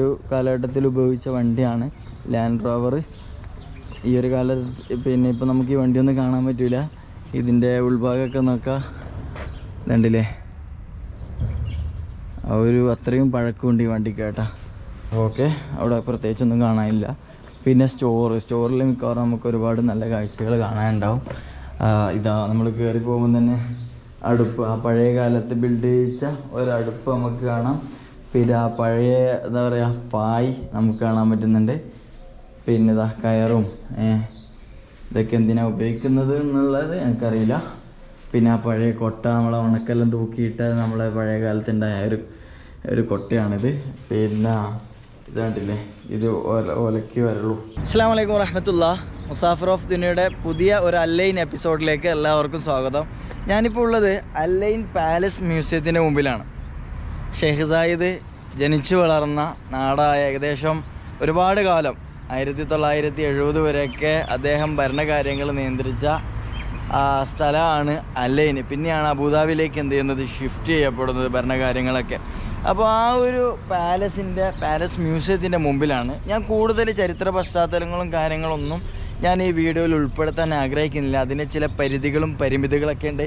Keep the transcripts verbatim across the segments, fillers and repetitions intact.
ഒരു കാലഘട്ടത്തിൽ ഉപയോഗിച്ച വണ്ടിയാണ് ലാൻഡ് റോവർ. ഈ ഒരു കാല പിന്നെ ഇപ്പോൾ നമുക്ക് ഈ വണ്ടിയൊന്നും കാണാൻ പറ്റില്ല. ഇതിൻ്റെ ഉൾഭാഗമൊക്കെ നോക്കാം, ഇതുണ്ടല്ലേ, ഒരു അത്രയും പഴക്കമുണ്ട് ഈ വണ്ടിക്ക് കേട്ടോ. ഓക്കെ, അവിടെ പ്രത്യേകിച്ചൊന്നും കാണാനില്ല. പിന്നെ സ്റ്റോർ സ്റ്റോറിൽ മിക്കവാറും നമുക്ക് ഒരുപാട് നല്ല കാഴ്ചകൾ കാണാനുണ്ടാവും. ഇതാ നമ്മൾ കയറി പോകുമ്പോൾ തന്നെ അടുപ്പ്, ആ പഴയ കാലത്ത് ബിൽഡ് ചെയ്യിച്ച ഒരടുപ്പ് നമുക്ക് കാണാം. പിന്നെ ആ പഴയ എന്താ പറയുക പായ് നമുക്ക് കാണാൻ പറ്റുന്നുണ്ട്. പിന്നെ ഇതാ കയറും ഇതൊക്കെ എന്തിനാണ് ഉപയോഗിക്കുന്നത് എന്നുള്ളത് എനിക്കറിയില്ല. പിന്നെ ആ പഴയ കൊട്ട, നമ്മളെ ഉണക്കെല്ലാം തൂക്കിയിട്ട് നമ്മളെ പഴയ കാലത്തുണ്ടായ ഒരു ഒരു കൊട്ടയാണിത്. പിന്നെ ഇതാണ്ടില്ലേ, ഇത് ഓല ഓലയ്ക്ക് വരുള്ളൂ. അസ്സലാമു അലൈക്കും വറഹ്മത്തുള്ളാഹി. മുസാഫിർ ഓഫ് ദുനിയയുടെ പുതിയ ഒരു അല്ലൈൻ എപ്പിസോഡിലേക്ക് എല്ലാവർക്കും സ്വാഗതം. ഞാനിപ്പോൾ ഉള്ളത് അല്ലൈൻ പാലസ് മ്യൂസിയത്തിൻ്റെ മുമ്പിലാണ്. ഷെയ്ഖ് സായിദ് ജനിച്ചു വളർന്ന നാടായ ഏകദേശം ഒരുപാട് കാലം ആയിരത്തി തൊള്ളായിരത്തി എഴുപത് വരെയൊക്കെ അദ്ദേഹം ഭരണകാര്യങ്ങൾ നിയന്ത്രിച്ച സ്ഥലമാണ് അല്ലൈൻ. പിന്നെയാണ് അബുദാബിയിലേക്ക് എന്ത് ചെയ്യുന്നത്, ഷിഫ്റ്റ് ചെയ്യപ്പെടുന്നത് ഭരണകാര്യങ്ങളൊക്കെ. അപ്പോൾ ആ ഒരു പാലസിൻ്റെ പാലസ് മ്യൂസിയത്തിൻ്റെ മുമ്പിലാണ്. ഞാൻ കൂടുതൽ ചരിത്ര പശ്ചാത്തലങ്ങളും കാര്യങ്ങളൊന്നും ഞാൻ ഈ വീഡിയോയിൽ ഉൾപ്പെടുത്താൻ ആഗ്രഹിക്കുന്നില്ല. അതിന് ചില പരിധികളും പരിമിതികളൊക്കെ ഉണ്ട്.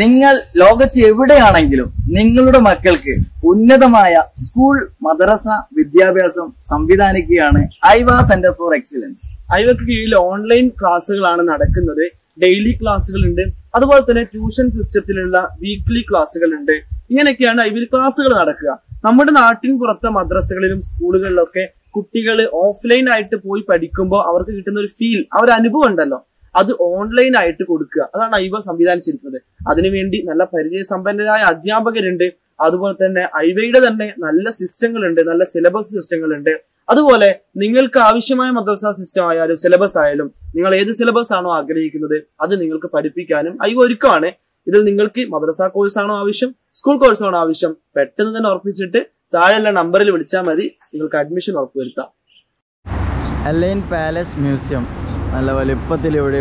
നിങ്ങൾ ലോകത്ത് എവിടെയാണെങ്കിലും നിങ്ങളുടെ മക്കൾക്ക് ഉന്നതമായ സ്കൂൾ മദ്രസ വിദ്യാഭ്യാസം സംവിധാനിക്കുകയാണ് ഐവ സെന്റർ ഫോർ എക്സലൻസ്. ഐവക്ക് കീഴിൽ ഓൺലൈൻ ക്ലാസ്സുകളാണ് നടക്കുന്നത്. ഡെയിലി ക്ലാസ്സുകളുണ്ട്, അതുപോലെ തന്നെ ട്യൂഷൻ സിസ്റ്റത്തിലുള്ള വീക്ക്ലി ക്ലാസ്സുകളുണ്ട്. ഇങ്ങനെയൊക്കെയാണ് ഐവിൽ ക്ലാസ്സുകൾ നടക്കുക. നമ്മുടെ നാട്ടിൻ പുറത്തെ മദ്രസകളിലും സ്കൂളുകളിലൊക്കെ കുട്ടികൾ ഓഫ്ലൈൻ ആയിട്ട് പോയി പഠിക്കുമ്പോൾ അവർക്ക് കിട്ടുന്ന ഒരു ഫീൽ, ആ ഒരു അനുഭവം ഉണ്ടല്ലോ, അത് ഓൺലൈൻ ആയിട്ട് കൊടുക്കുക. അതാണ് ഐവ സംവിധാനിച്ചിരിക്കുന്നത്. അതിനുവേണ്ടി നല്ല പരിചയസമ്പന്നരായ അധ്യാപകരുണ്ട്. അതുപോലെ തന്നെ ഐവയുടെ തന്നെ നല്ല സിസ്റ്റങ്ങളുണ്ട്, നല്ല സിലബസ് സിസ്റ്റങ്ങളുണ്ട്. അതുപോലെ നിങ്ങൾക്ക് ആവശ്യമായ മദ്രസ സിസ്റ്റം ആയാലും സിലബസ് ആയാലും നിങ്ങൾ ഏത് സിലബസ് ആണോ ആഗ്രഹിക്കുന്നത് അത് നിങ്ങൾക്ക് പഠിപ്പിക്കാനും ഐവ ഒരുക്കമാണ്. ഇതിൽ നിങ്ങൾക്ക് മദ്രസ കോഴ്സാണോ ആവശ്യം, സ്കൂൾ കോഴ്സാണോ ആവശ്യം, പെട്ടെന്ന് തന്നെ ഉറപ്പിച്ചിട്ട് താഴെയുള്ള നമ്പറിൽ വിളിച്ചാൽ മതി, നിങ്ങൾക്ക് അഡ്മിഷൻ ഉറപ്പുവരുത്താം. അല്ലൈൻ പാലസ് മ്യൂസിയം നല്ല വലുപ്പത്തിൽ ഇവിടെ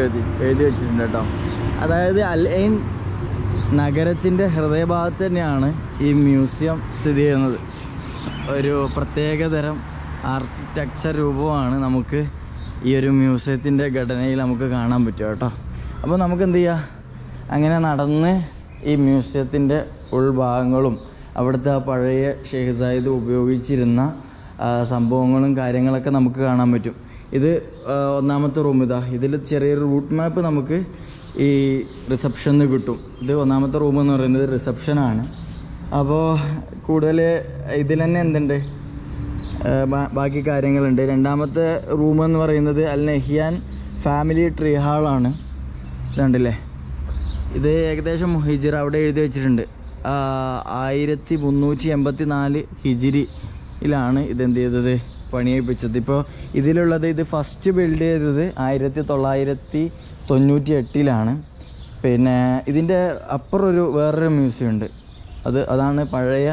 എഴുതി വെച്ചിട്ടുണ്ട് കേട്ടോ. അതായത് അല്ലൈൻ നഗരത്തിൻ്റെ ഹൃദയഭാഗത്ത് തന്നെയാണ് ഈ മ്യൂസിയം സ്ഥിതി ചെയ്യുന്നത്. ഒരു പ്രത്യേകതരം ആർക്കിടെക്ചർ രൂപമാണ് നമുക്ക് ഈ ഒരു മ്യൂസിയത്തിൻ്റെ ഘടനയിൽ നമുക്ക് കാണാൻ പറ്റും കേട്ടോ. അപ്പോൾ നമുക്ക് എന്ത് ചെയ്യാം, അങ്ങനെ നടന്ന് ഈ മ്യൂസിയത്തിൻ്റെ ഉൾഭാഗങ്ങളും അവിടുത്തെ ആ പഴയ ഷെയ്ഖ് സായിദ് ഉപയോഗിച്ചിരുന്ന സംഭവങ്ങളും കാര്യങ്ങളൊക്കെ നമുക്ക് കാണാൻ പറ്റും. ഇത് ഒന്നാമത്തെ റൂം. ഇതാ ഇതിൽ ചെറിയൊരു റൂട്ട് മാപ്പ് നമുക്ക് ഈ റിസപ്ഷനിൽ കിട്ടും. ഇത് ഒന്നാമത്തെ റൂം എന്ന് പറയുന്നത് റിസപ്ഷനാണ്. അപ്പോൾ കൂടുതൽ ഇതിൽ തന്നെ എന്തുണ്ട് ബാക്കി കാര്യങ്ങളുണ്ട്. രണ്ടാമത്തെ റൂം എന്ന് പറയുന്നത് അൽ നഹിയാൻ ഫാമിലി ട്രീ ഹാളാണ്. ഇതുണ്ടല്ലേ, ഇത് ഏകദേശം ഹിജിറ അവിടെ എഴുതി വെച്ചിട്ടുണ്ട്. ആയിരത്തി മുന്നൂറ്റി എൺപത്തി നാല് ഹിജിരിയിലാണ് ഇതെന്ത് ചെയ്തത്, പണിയിപ്പിച്ചത്. ഇപ്പോൾ ഇതിലുള്ളത്, ഇത് ഫസ്റ്റ് ബിൽഡ് ചെയ്തത് ആയിരത്തി തൊള്ളായിരത്തി തൊണ്ണൂറ്റി എട്ടിലാണ്. പിന്നെ ഇതിൻ്റെ അപ്പുറം ഒരു വേറൊരു മ്യൂസിയം ഉണ്ട്. അത് അതാണ് പഴയ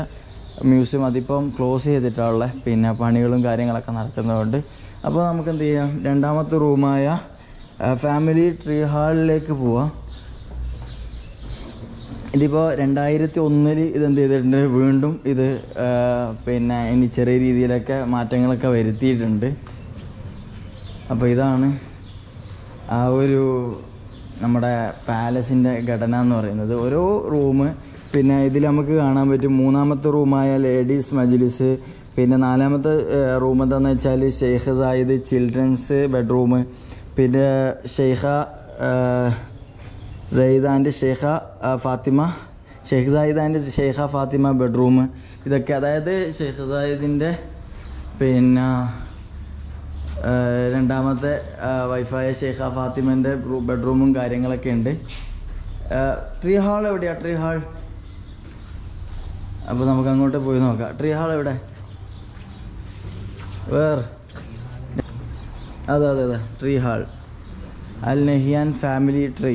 മ്യൂസിയം. അതിപ്പം ക്ലോസ് ചെയ്തിട്ടുള്ള പിന്നെ പണികളും കാര്യങ്ങളൊക്കെ നടക്കുന്നതുകൊണ്ട്. അപ്പോൾ നമുക്ക് എന്ത് ചെയ്യാം, രണ്ടാമത്തെ റൂമായ ഫാമിലി ട്രീ ഹാളിലേക്ക് പോവാം. ഇതിപ്പോൾ രണ്ടായിരത്തി ഒന്നിൽ ഇതെന്ത് ചെയ്തിട്ടുണ്ട്, വീണ്ടും ഇത് പിന്നെ ഇനി ചെറിയ രീതിയിലൊക്കെ മാറ്റങ്ങളൊക്കെ വരുത്തിയിട്ടുണ്ട്. അപ്പോൾ ഇതാണ് ആ ഒരു നമ്മുടെ പാലസിൻ്റെ ഘടന എന്ന് പറയുന്നത്, ഓരോ റൂം. പിന്നെ ഇതിൽ നമുക്ക് കാണാൻ പറ്റും മൂന്നാമത്തെ റൂമായ ലേഡീസ് മജ്ലിസ്. പിന്നെ നാലാമത്തെ റൂം എന്താണെന്ന് വെച്ചാൽ ഷെയ്ഖ് സായിദ് ചിൽഡ്രൻസ് ബെഡ്റൂം. പിന്നെ Sheikha Sayyid and Sheikha Fatima, Sheikh Zayed and Sheikha Fatima bedroom. ഇതൊക്കെ അതായത് ഷെയ്ഖ് സായിദിൻ്റെ പിന്നെ രണ്ടാമത്തെ വൈഫായ ഷെയ്ഖ ഫാത്തിമൻ്റെ ബെഡ്റൂമും കാര്യങ്ങളൊക്കെ ഉണ്ട്. ട്രീ ഹാൾ എവിടെയാണ്, ട്രീ ഹാൾ? അപ്പോൾ നമുക്ക് അങ്ങോട്ട് പോയി നോക്കാം. ട്രീ ഹാൾ എവിടെ? വേർ അതെ അതെ അതെ tree hall, Al Nahyan family tree.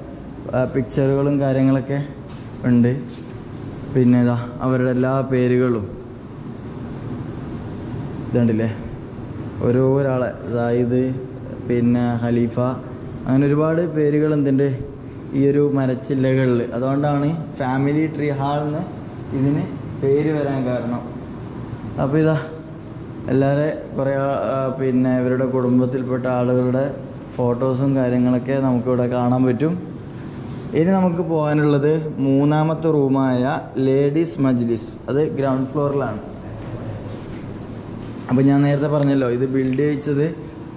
പിക്ചറുകളും കാര്യങ്ങളൊക്കെ ഉണ്ട്. പിന്നെ ഇതാ അവരുടെ എല്ലാ പേരുകളും ഇതുണ്ടല്ലേ ഓരോ ഒരാളെ സായിദ് പിന്നെ ഖലീഫ അങ്ങനെ ഒരുപാട് പേരുകൾ എന്തുണ്ട് ഈ ഒരു മരച്ചില്ലകളിൽ. അതുകൊണ്ടാണ് ഫാമിലി ട്രീ ഹാളിന് ഇതിന് പേര് വരാൻ കാരണം. അപ്പോൾ ഇതാ എല്ലാവരെ കുറേ പിന്നെ ഇവരുടെ കുടുംബത്തിൽപ്പെട്ട ആളുകളുടെ ഫോട്ടോസും കാര്യങ്ങളൊക്കെ നമുക്കിവിടെ കാണാൻ പറ്റും. ഇനി നമുക്ക് പോകാനുള്ളത് മൂന്നാമത്തെ റൂമായ ലേഡീസ് മജ്ലിസ്, അത് ഗ്രൗണ്ട് ഫ്ലോറിലാണ്. അപ്പോൾ ഞാൻ നേരത്തെ പറഞ്ഞല്ലോ ഇത് ബിൽഡ് ചെയ്യിച്ചത്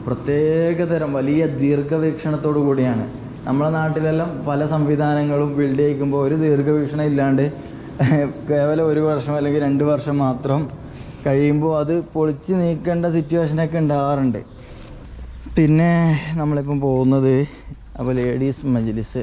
പ്രത്യേകതരം വലിയ ദീർഘവീക്ഷണത്തോടു കൂടിയാണ്. നമ്മുടെ നാട്ടിലെല്ലാം പല സംവിധാനങ്ങളും ബിൽഡ് ചെയ്യിക്കുമ്പോൾ ഒരു ദീർഘവീക്ഷണം ഇല്ലാണ്ട് കേവലം ഒരു വർഷം അല്ലെങ്കിൽ രണ്ട് വർഷം മാത്രം കഴിയുമ്പോൾ അത് പൊളിച്ച് നീക്കേണ്ട സിറ്റുവേഷനൊക്കെ ഉണ്ടാകാറുണ്ട്. പിന്നെ നമ്മളിപ്പം പോകുന്നത് അപ്പോൾ ലേഡീസ് മജ്ലിസ്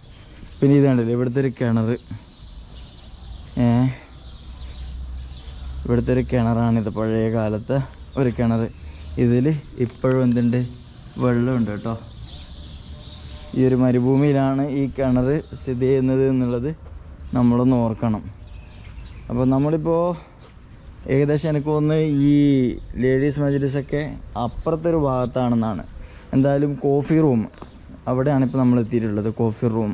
പിന്നെ ഇത് കണ്ടില്ലേ ഇവിടുത്തെ ഒരു കിണർ, ഏ ഇവിടുത്തെ ഒരു കിണറാണിത്, പഴയ കാലത്തെ ഒരു കിണർ. ഇതിൽ ഇപ്പോഴും എന്തുണ്ട് വെള്ളമുണ്ട് കേട്ടോ. ഈ ഒരു മരുഭൂമിയിലാണ് ഈ കിണർ സ്ഥിതി ചെയ്യുന്നത് എന്നുള്ളത് നമ്മളൊന്ന് ഓർക്കണം. അപ്പോൾ നമ്മളിപ്പോൾ ഏകദേശം എനിക്ക് തോന്നുന്നു ഈ ലേഡീസ് മജ്ലിസൊക്കെ അപ്പുറത്തൊരു ഭാഗത്താണെന്നാണ്. എന്തായാലും കോഫി റൂം അവിടെയാണ് ഇപ്പോൾ നമ്മൾ എത്തിയിട്ടുള്ളത്. കോഫി റൂം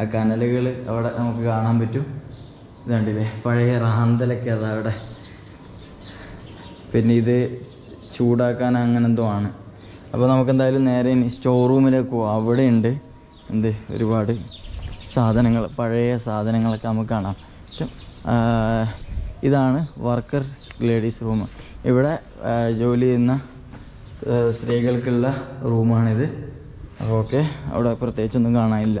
ആ കനലുകൾ അവിടെ നമുക്ക് കാണാൻ പറ്റും. ഇതുണ്ടല്ലേ പഴയ റാന്തലൊക്കെ അതവിടെ. പിന്നെ ഇത് ചൂടാക്കാൻ അങ്ങനെ എന്തോ ആണ്. അപ്പോൾ നമുക്കെന്തായാലും നേരെ ഇനി സ്റ്റോർ റൂമിലേക്ക് പോവാം. അവിടെ ഉണ്ട് എന്ത് ഒരുപാട് സാധനങ്ങൾ, പഴയ സാധനങ്ങളൊക്കെ നമുക്ക് കാണാം. ഇതാണ് വർക്കർ ലേഡീസ് റൂം. ഇവിടെ ജോലി ചെയ്യുന്ന സ്ത്രീകൾക്കുള്ള റൂമാണിത്. അപ്പോൾ ഓക്കെ അവിടെ പ്രത്യേകിച്ചൊന്നും കാണാനില്ല.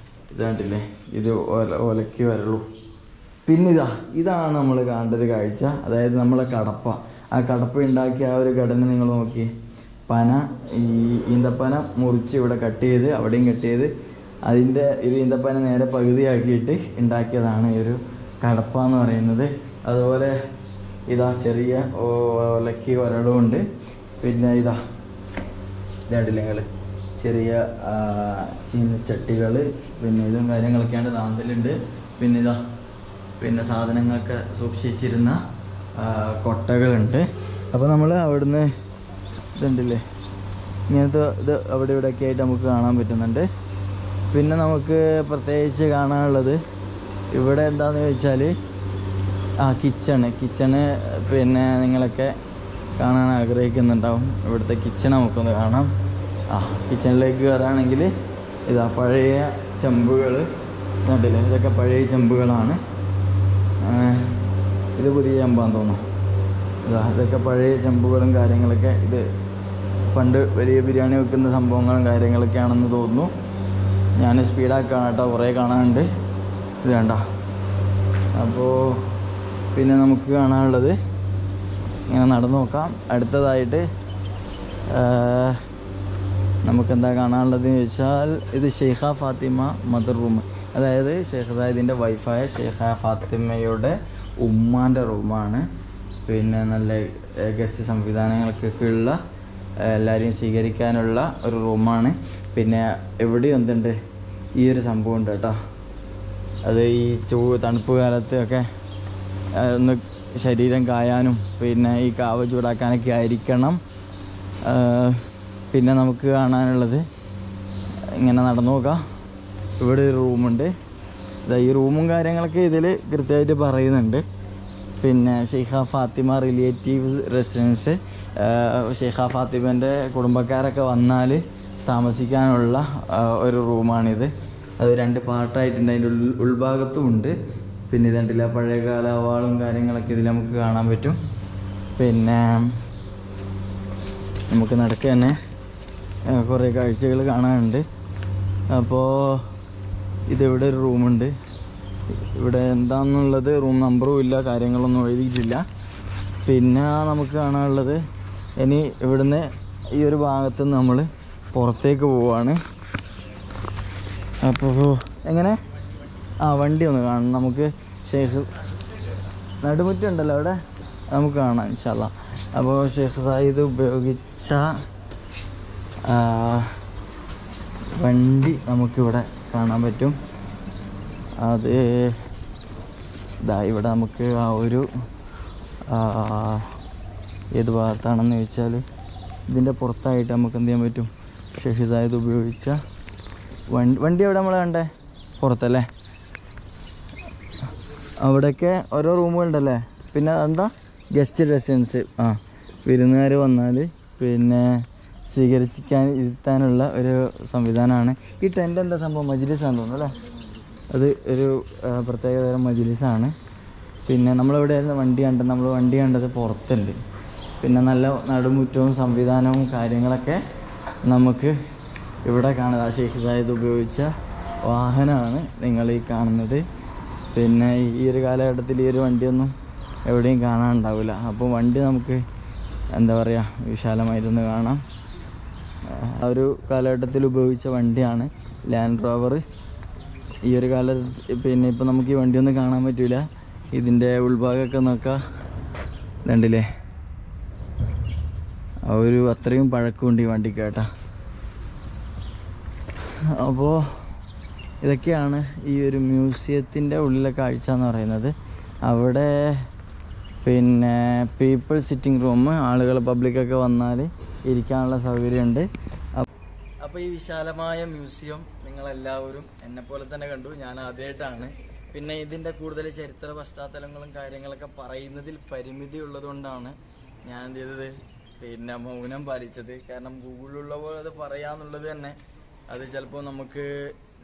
ഇതാണ്ടില്ലേ ഇത് ഓല ഒലക്കി വരുള്ളൂ. പിന്നെ ഇതാ ഇതാണ് നമ്മൾ കാണേണ്ട ഒരു കാഴ്ച, അതായത് നമ്മളെ കടപ്പ. ആ കടപ്പ ഉണ്ടാക്കിയ ആ ഒരു ഘടന നിങ്ങൾ നോക്കി. പന, ഈ ഈന്തപ്പന മുറിച്ച് ഇവിടെ കട്ട് ചെയ്ത് അവിടെയും കട്ട് ചെയ്ത് അതിൻ്റെ ഒരു ഈന്തപ്പന നേരെ പകുതിയാക്കിയിട്ട് ഉണ്ടാക്കിയതാണ് ഈ ഒരു കടപ്പ എന്ന് പറയുന്നത്. അതുപോലെ ഇതാ ചെറിയ ഒലക്കി ഒരളുമുണ്ട്. പിന്നെ ഇതാ ഇതാണ്ടില്ലെങ്കിൽ ചെറിയ ചീനച്ചട്ടികൾ പിന്നെ ഇതും കാര്യങ്ങളൊക്കെയാണ് താന്തലുണ്ട്. പിന്നെ ഇതാ പിന്നെ സാധനങ്ങളൊക്കെ സൂക്ഷിച്ചിരുന്ന കൊട്ടകളുണ്ട്. അപ്പോൾ നമ്മൾ അവിടുന്ന് ഇതുണ്ടല്ലേ ഇങ്ങനത്തെ ഇത് അവിടെ ഇവിടെയൊക്കെ ആയിട്ട് നമുക്ക് കാണാൻ പറ്റുന്നുണ്ട്. പിന്നെ നമുക്ക് പ്രത്യേകിച്ച് കാണാനുള്ളത് ഇവിടെ എന്താണെന്ന് ചോദിച്ചാൽ ആ കിച്ചണ് കിച്ചണ് പിന്നെ നിങ്ങളൊക്കെ കാണാൻ ആഗ്രഹിക്കുന്നുണ്ടാവും. ഇവിടുത്തെ കിച്ചൺ നമുക്കൊന്ന് കാണാം. ആ കിച്ചണിലേക്ക് കയറുകയാണെങ്കിൽ ഇതാ പഴയ ചെമ്പുകൾ കണ്ടില്ലേ, ഇതൊക്കെ പഴയ ചെമ്പുകളാണ്. ഇത് പുതിയ ചെമ്പാന്ന് തോന്നുന്നു. ഇതാ ഇതൊക്കെ പഴയ ചെമ്പുകളും കാര്യങ്ങളൊക്കെ ഇത് പണ്ട് വലിയ ബിരിയാണി വെക്കുന്ന സംഭവങ്ങളും കാര്യങ്ങളൊക്കെയാണെന്ന് തോന്നുന്നു. ഞാൻ സ്പീഡാക്കാണ് കേട്ടോ, കുറേ കാണാനുണ്ട്. ഇത് വേണ്ട. അപ്പോൾ പിന്നെ നമുക്ക് കാണാനുള്ളത് ഇങ്ങനെ നടന്നു നോക്കാം. അടുത്തതായിട്ട് നമുക്കെന്താ കാണാനുള്ളതെന്ന് ചോദിച്ചാൽ ഇത് ഷെയ്ഖ ഫാത്തിമ മദർ റൂം, അതായത് ഷെയ്ഖ് സായിദിൻ്റെ വൈഫായ ഷെയ്ഖ ഫാത്തിമയുടെ ഉമ്മാൻ്റെ റൂമാണ്. പിന്നെ നല്ല ഗസ്റ്റ് സംവിധാനങ്ങൾക്കൊക്കെ ഉള്ള എല്ലാവരെയും സ്വീകരിക്കാനുള്ള ഒരു റൂമാണ്. പിന്നെ എവിടെയും എന്തുണ്ട് ഈ ഒരു സംഭവം ഉണ്ട് കേട്ടോ. അത് ഈ ചൂ തണുപ്പ് കാലത്തൊക്കെ ഒന്ന് ശരീരം കായാനും പിന്നെ ഈ കാവ ചൂടാക്കാനൊക്കെ ആയിരിക്കണം. പിന്നെ നമുക്ക് കാണാനുള്ളത് ഇങ്ങനെ നടന്നു നോക്കാം. ഇവിടെ ഒരു റൂമുണ്ട്. ഈ റൂമും കാര്യങ്ങളൊക്കെ ഇതിൽ കൃത്യമായിട്ട് പറയുന്നുണ്ട്. പിന്നെ Sheikha Fatima relatives residence, Sheikha ഫാത്തിമേൻ്റെ കുടുംബക്കാരൊക്കെ വന്നാൽ താമസിക്കാനുള്ള ഒരു റൂമാണിത്. അത് രണ്ട് പാർട്ടായിട്ടുണ്ട്, അതിൻ്റെ ഉൾ ഉൾഭാഗത്തും ഉണ്ട്. പിന്നെ ഇതുണ്ടല്ല പഴയകാല വാളും കാര്യങ്ങളൊക്കെ ഇതിൽ നമുക്ക് കാണാൻ പറ്റും. പിന്നെ നമുക്ക് നടക്കുക തന്നെ കുറേ കാഴ്ചകൾ കാണാനുണ്ട്. അപ്പോൾ ഇതിവിടെ ഒരു റൂമുണ്ട്. ഇവിടെ എന്താണെന്നുള്ളത് റൂം നമ്പറും ഇല്ല, കാര്യങ്ങളൊന്നും എഴുതിയിട്ടില്ല. പിന്നെ നമുക്ക് കാണാനുള്ളത് ഇനി ഇവിടുന്ന് ഈ ഒരു ഭാഗത്ത് നിന്ന് നമ്മൾ പുറത്തേക്ക് പോവുകയാണ്. അപ്പോൾ എങ്ങനെ ആ വണ്ടി ഒന്ന് കാണണം നമുക്ക്. ഷെയ്ഖ് നടുമുറ്റുണ്ടല്ലോ അവിടെ, നമുക്ക് കാണാം ഇൻഷാല്ല. അപ്പോൾ ഷെയ്ഖ് സായിദ് ഉപയോഗിച്ച വണ്ടി നമുക്കിവിടെ കാണാൻ പറ്റും. അത് ഇതാ ഇവിടെ നമുക്ക് ആ ഒരു ഏത് ഭാഗത്താണെന്ന് ചോദിച്ചാൽ ഇതിൻ്റെ പുറത്തായിട്ട് നമുക്ക് എന്ത് ചെയ്യാൻ പറ്റും. ഷെയ്ഖ് സായിദ് ഉപയോഗിച്ച വണ്ടി വണ്ടി എവിടെ നമ്മൾ കണ്ടേ? പുറത്തല്ലേ. അവിടെയൊക്കെ ഓരോ റൂമുകളുണ്ടല്ലേ. പിന്നെ എന്താ ഗസ്റ്റ് റെസിഡൻസ്, ആ വിരുന്നുകാർ വന്നാൽ പിന്നെ സ്വീകരിക്കാൻ ഇരുത്താനുള്ള ഒരു സംവിധാനമാണ്. ഈ ടെൻ്റ് എന്താ സംഭവം? മജ്ലിസാണെന്ന് തോന്നുന്നു അല്ലേ. അത് ഒരു പ്രത്യേകതരം മജ്ലിസാണ്. പിന്നെ നമ്മളെവിടെയായിരുന്നു വണ്ടി കണ്ടത്? നമ്മൾ വണ്ടി കണ്ടത് പുറത്തുണ്ട്. പിന്നെ നല്ല നടുമുറ്റവും സംവിധാനവും കാര്യങ്ങളൊക്കെ നമുക്ക് ഇവിടെ കാണുന്നത്. ആ ഷെയ്ഖ് സായിദ് ഉപയോഗിച്ച വാഹനമാണ് നിങ്ങൾ ഈ കാണുന്നത്. പിന്നെ ഈ ഒരു കാലഘട്ടത്തിൽ ഈ ഒരു വണ്ടിയൊന്നും എവിടെയും കാണാനുണ്ടാവില്ല. അപ്പോൾ വണ്ടി നമുക്ക് എന്താ പറയുക വിശാലമായിട്ടൊന്ന് കാണാം. ആ ഒരു കാലഘട്ടത്തിൽ ഉപയോഗിച്ച വണ്ടിയാണ് ലാൻഡ് റോവർ. ഈ ഒരു കാല പിന്നെ ഇപ്പോൾ നമുക്ക് ഈ വണ്ടിയൊന്നും കാണാൻ പറ്റില്ല. ഇതിൻ്റെ ഉൾഭാഗമൊക്കെ നോക്കാം. ഇതുണ്ടല്ലേ, ആ ഒരു അത്രയും പഴക്കമുണ്ട് ഈ വണ്ടിക്ക് കേട്ടോ. അപ്പോൾ ഇതൊക്കെയാണ് ഈ ഒരു മ്യൂസിയത്തിൻ്റെ ഉള്ളിലെ കാഴ്ച എന്ന് പറയുന്നത്. അവിടെ പിന്നെ പീപ്പിൾ സിറ്റിംഗ് റൂം, ആളുകൾ പബ്ലിക്കൊക്കെ വന്നാൽ ഇരിക്കാനുള്ള സൗകര്യമുണ്ട്. അപ്പോൾ ഈ വിശാലമായ മ്യൂസിയം നിങ്ങളെല്ലാവരും എന്നെപ്പോലെ തന്നെ കണ്ടു, ഞാൻ ആദ്യമായിട്ടാണ്. പിന്നെ ഇതിൻ്റെ കൂടുതൽ ചരിത്ര പശ്ചാത്തലങ്ങളും കാര്യങ്ങളൊക്കെ പറയുന്നതിൽ പരിമിതി ഉള്ളതുകൊണ്ടാണ് ഞാൻ എന്ത് ചെയ്തത്, പിന്നെ മൗനം പാലിച്ചത്. കാരണം ഗൂഗിളിലുള്ള പോലെ അത് പറയാമെന്നുള്ളത് തന്നെ അത് ചിലപ്പോൾ നമുക്ക്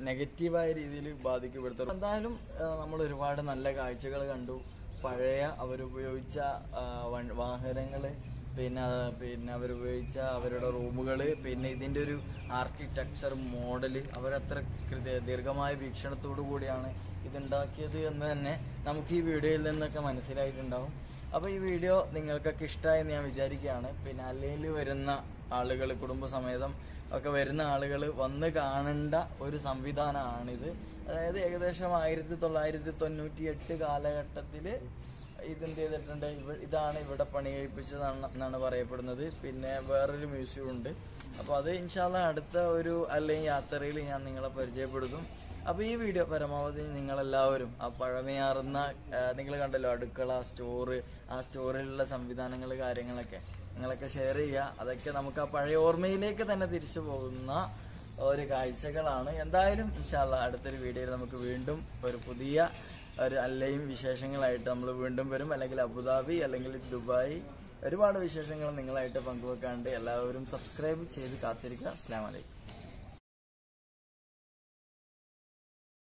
നെഗറ്റീവായ രീതിയിൽ ബാധിക്കപ്പെടുത്തും. എന്തായാലും നമ്മൾ ഒരുപാട് നല്ല കാഴ്ചകൾ കണ്ടു. പഴയ അവരുപയോഗിച്ച വാഹനങ്ങൾ, പിന്നെ പിന്നെ അവരുപയോഗിച്ച അവരുടെ റൂമുകൾ, പിന്നെ ഇതിൻ്റെ ഒരു ആർക്കിടെക്ചർ മോഡല്, അവരത്ര കൃത്യ ദീർഘമായ വീക്ഷണത്തോടു കൂടിയാണ് ഇതുണ്ടാക്കിയത് എന്ന് തന്നെ നമുക്ക് ഈ വീഡിയോയിൽ നിന്നൊക്കെ മനസ്സിലായിട്ടുണ്ടാവും. അപ്പോൾ ഈ വീഡിയോ നിങ്ങൾക്കൊക്കെ ഇഷ്ടമായെന്ന് ഞാൻ വിചാരിക്കുകയാണ്. പിന്നെ അല്ലെങ്കിൽ വരുന്ന ആളുകൾ, കുടുംബസമേതം ഒക്കെ വരുന്ന ആളുകൾ വന്ന് കാണേണ്ട ഒരു സംവിധാനമാണിത്. അതായത് ഏകദേശം ആയിരത്തി തൊള്ളായിരത്തി തൊണ്ണൂറ്റി എട്ട് കാലഘട്ടത്തിൽ ഇതെന്ത് ചെയ്തിട്ടുണ്ട്, ഇവ ഇതാണ് ഇവിടെ പണി കഴിപ്പിച്ചതാണ് എന്നാണ് പറയപ്പെടുന്നത്. പിന്നെ വേറൊരു മ്യൂസിയം ഉണ്ട്. അപ്പോൾ അത് ഇൻഷാല്ല അടുത്ത ഒരു അല്ലെങ്കിൽ യാത്രയിൽ ഞാൻ നിങ്ങളെ പരിചയപ്പെടുത്തും. അപ്പോൾ ഈ വീഡിയോ പരമാവധി നിങ്ങളെല്ലാവരും ആ പഴമയാർന്ന, നിങ്ങൾ കണ്ടല്ലോ അടുക്കള, സ്റ്റോറ്, ആ സ്റ്റോറിലുള്ള സംവിധാനങ്ങൾ കാര്യങ്ങളൊക്കെ നിങ്ങളൊക്കെ ഷെയർ ചെയ്യുക. അതൊക്കെ നമുക്ക് ആ പഴയ ഓർമ്മയിലേക്ക് തന്നെ തിരിച്ചു പോകുന്ന ഒരു കാഴ്ചകളാണ്. എന്തായാലും ഇൻഷാല്ല അടുത്തൊരു വീഡിയോയിൽ നമുക്ക് വീണ്ടും ഒരു പുതിയ ഒരു അല്ലയും വിശേഷങ്ങളായിട്ട് നമ്മൾ വീണ്ടും വരും. അല്ലെങ്കിൽ അബുദാബി അല്ലെങ്കിൽ ദുബായ് ഒരുപാട് വിശേഷങ്ങൾ നിങ്ങളായിട്ട് പങ്കുവെക്കാണ്ട് എല്ലാവരും സബ്സ്ക്രൈബ് ചെയ്ത് കാത്തിരിക്കുക. അസ്സലാമു അലൈക്കും.